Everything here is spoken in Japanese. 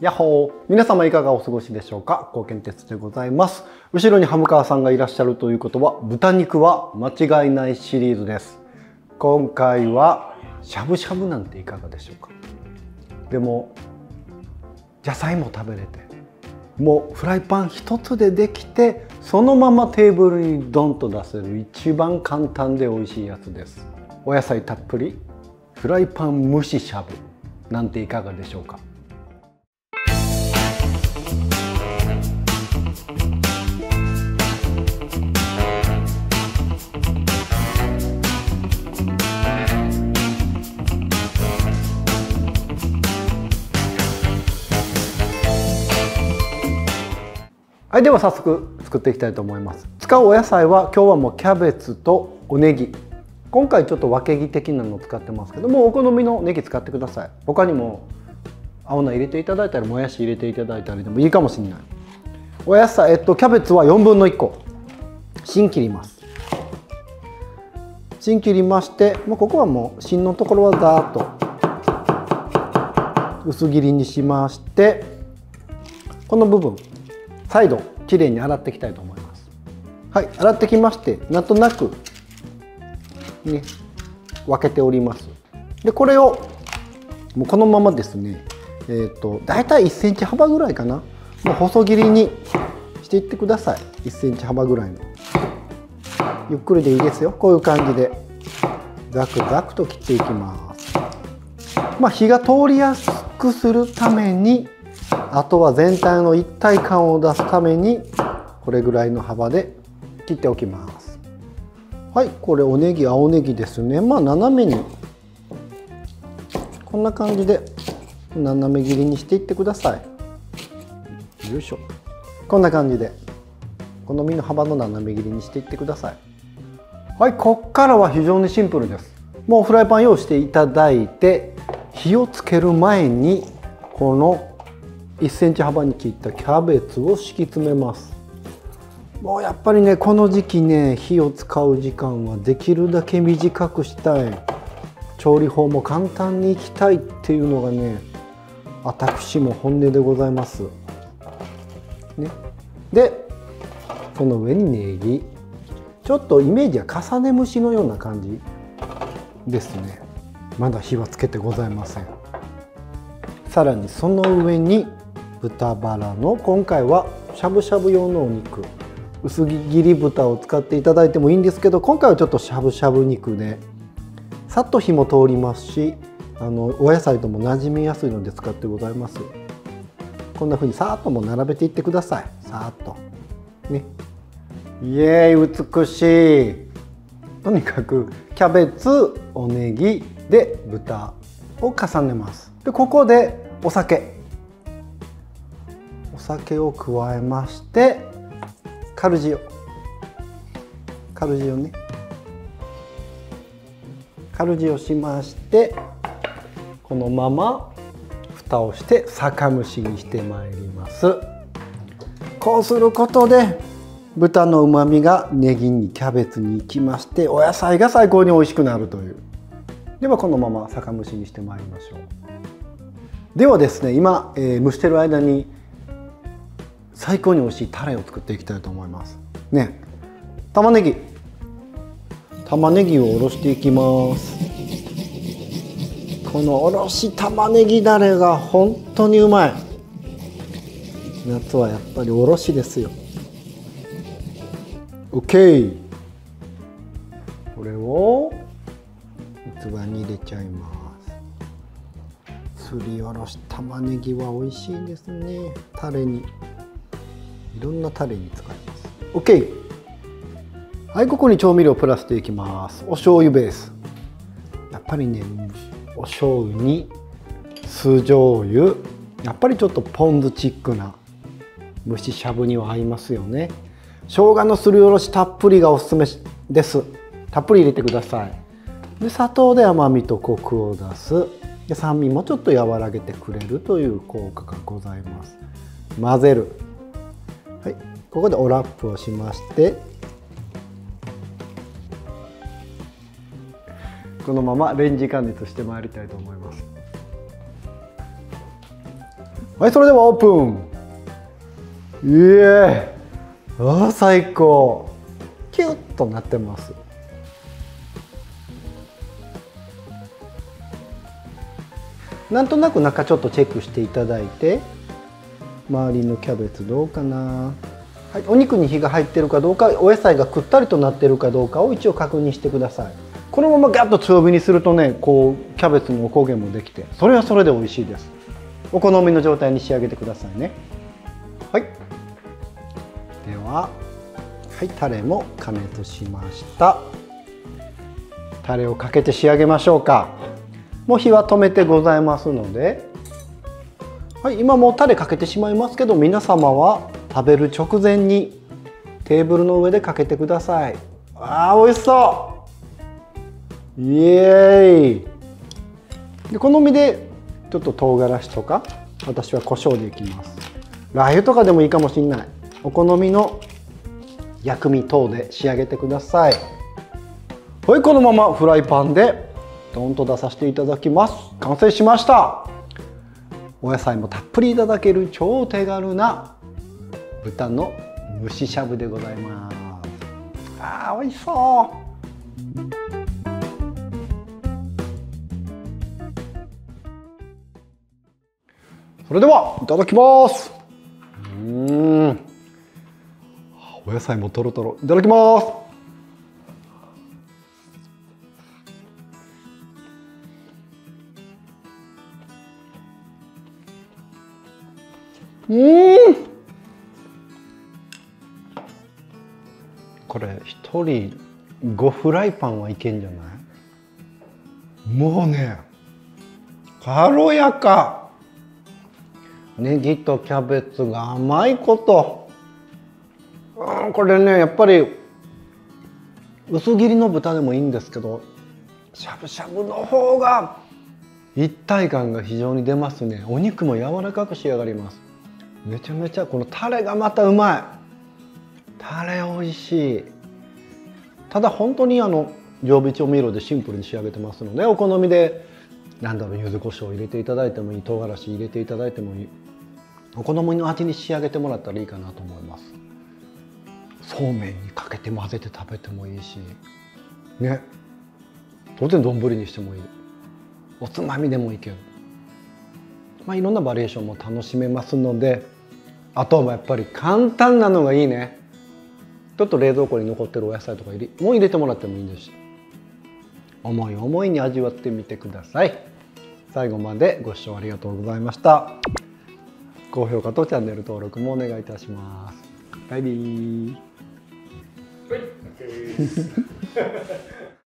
やっほー、皆様いかがお過ごしでしょうか。コウケンテツでございます。後ろにハムカーさんがいらっしゃるということは、豚肉は間違いないシリーズです。今回はしゃぶしゃぶなんていかがでしょうか。でも野菜も食べれて、もうフライパン一つでできて、そのままテーブルにドンと出せる一番簡単で美味しいやつです。お野菜たっぷりフライパン蒸ししゃぶなんていかがでしょうか。はい、では早速作っていきたいと思います。使うお野菜は今日はもうキャベツとおネギ、今回ちょっと分け木的なのを使ってますけども、お好みのネギ使ってください。他にも青菜入れていただいたり、もやし入れていただいたりでもいいかもしれない。お野菜、キャベツは4分の1個芯切ります。芯切りまして、もうここはもう芯のところはザーッと薄切りにしまして、この部分再度きれいに洗っていきたいと思います。はい、洗ってきまして、なんとなくね分けております。でこれをもうこのままですね、大体1センチ幅ぐらいかな、もう細切りにしていってください。1センチ幅ぐらいの、ゆっくりでいいですよ。こういう感じでザクザクと切っていきます。まあ火が通りやすくするために、あとは全体の一体感を出すためにこれぐらいの幅で切っておきます。はい、これおネギ、青ネギですね。まあ斜めにこんな感じで斜め切りにしていってください。よいしょ、こんな感じで好みの幅の斜め切りにしていってください。はい、こっからは非常にシンプルです。もうフライパン用意していただいて、火をつける前にこの1センチ幅に切ったキャベツを敷き詰めます。もうやっぱりね、この時期ね、火を使う時間はできるだけ短くしたい、調理法も簡単にいきたいっていうのがね、私も本音でございますね。でこの上にネギ、ちょっとイメージは重ね蒸しのような感じですね。まだ火はつけてございません。さらにその上に豚バラの、今回はしゃぶしゃぶ用のお肉、薄切り豚を使っていただいてもいいんですけど、今回はちょっとしゃぶしゃぶ肉でさっと火も通りますし、お野菜ともなじみやすいので使ってございます。こんな風にさーっともう並べていってください。さーっとね、イエーイ、美しい。とにかくキャベツ、おネギで豚を重ねます。でここでお酒、を加えまして、カルジオね、カルジオしまして、このまま蓋をして酒蒸しにしてまいります。こうすることで豚のうまみがネギに、キャベツに行きまして、お野菜が最高に美味しくなるという。ではこのまま酒蒸しにしてまいりましょう。ではですね、今、蒸してる間に最高に美味しいタレを作っていきたいと思いますね。玉ねぎをおろしていきます。このおろし玉ねぎだれが本当にうまい。夏はやっぱりおろしですよ。 OK、 これを器に入れちゃいます。すりおろし玉ねぎは美味しいですね。タレに、いろんなタレに使います。 OK、 はい、ここに調味料をプラスしていきます。お醤油ベース、やっぱりね、お醤油に酢醤油、やっぱりちょっとポン酢チックな蒸ししゃぶには合いますよね。生姜のすりおろしたっぷりがおすすめです。たっぷり入れてください。で砂糖で甘みとコクを出す、で酸味もちょっと和らげてくれるという効果がございます。混ぜる。はい、ここでおラップをしまして、このままレンジ加熱してまいりたいと思います。はい、それではオープン。いえ、あ、最高。キュッとなってます。なんとなく中ちょっとチェックしていただいて、周りのキャベツどうかな、はい、お肉に火が入ってるかどうか、お野菜がくったりとなってるかどうかを一応確認してください。このままガッと強火にするとね、こうキャベツのお焦げもできて、それはそれで美味しいです。お好みの状態に仕上げてくださいね。はい、では、はい、タレも加熱しました。タレをかけて仕上げましょうか。もう火は止めてございますので、はい、今もうタレかけてしまいますけど、皆様は食べる直前にテーブルの上でかけてください。あー、美味しそう。イエーイ。で、好みでちょっと唐辛子とか、私は胡椒でいきます。ラー油とかでもいいかもしれない。お好みの薬味等で仕上げてください。はい、このままフライパンでドンと出させていただきます。完成しました。お野菜もたっぷりいただける超手軽な豚の蒸ししゃぶでございます。あー、美味しそう。それではいただきます。お野菜もとろとろ、いただきます。これ1人5フライパンはいけんじゃない？もうね、軽やか。ネギとキャベツが甘いこと。これね、やっぱり薄切りの豚でもいいんですけど、しゃぶしゃぶの方が一体感が非常に出ますね。お肉も柔らかく仕上がります。めちゃめちゃこのタレがまたうまい。タレおいしい。ただ本当に常備調味料でシンプルに仕上げてますので、お好みで柚子胡椒を入れていただいてもいい、唐辛子入れていただいてもいい、お好みの味に仕上げてもらったらいいかなと思います。そうめんにかけて混ぜて食べてもいいしね、当然丼にしてもいい、おつまみでもいける。まあ、いろんなバリエーションも楽しめますので、あとはやっぱり簡単なのがいいね。ちょっと冷蔵庫に残ってるお野菜とかもう入れてもらってもいいですし、思い思いに味わってみてください。最後までご視聴ありがとうございました。高評価とチャンネル登録もお願いいたします。バイビー。